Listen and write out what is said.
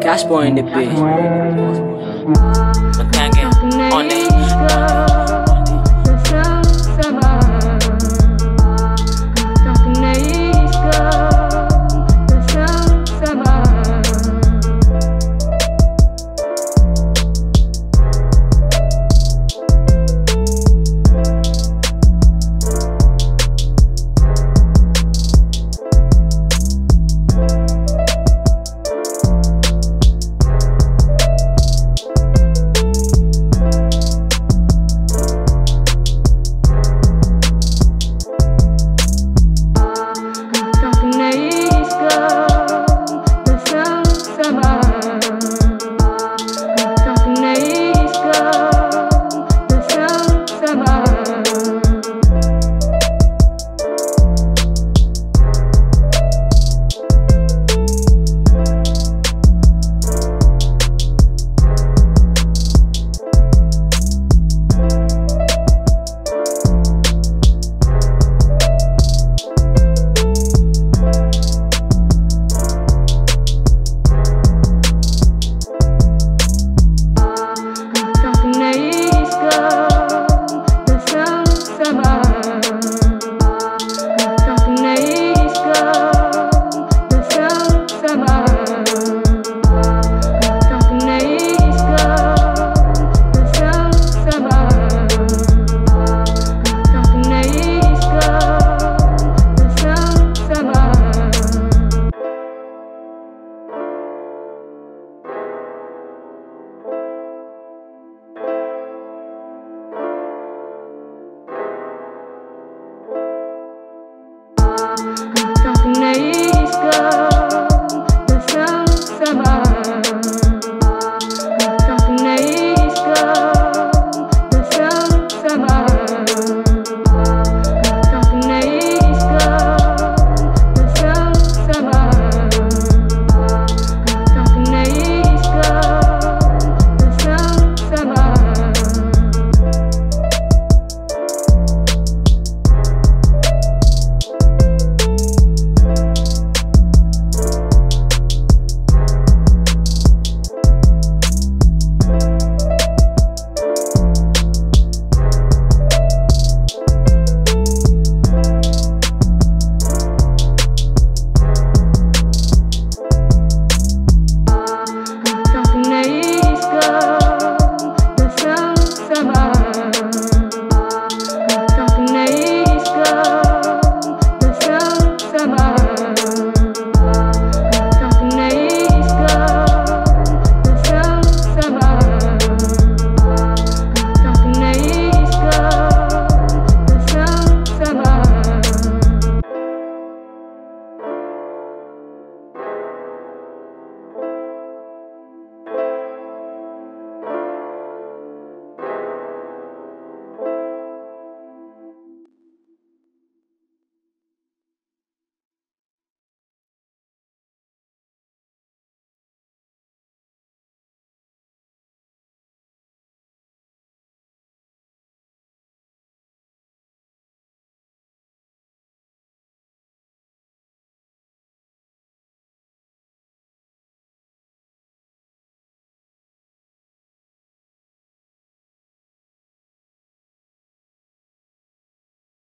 Cash point in the page.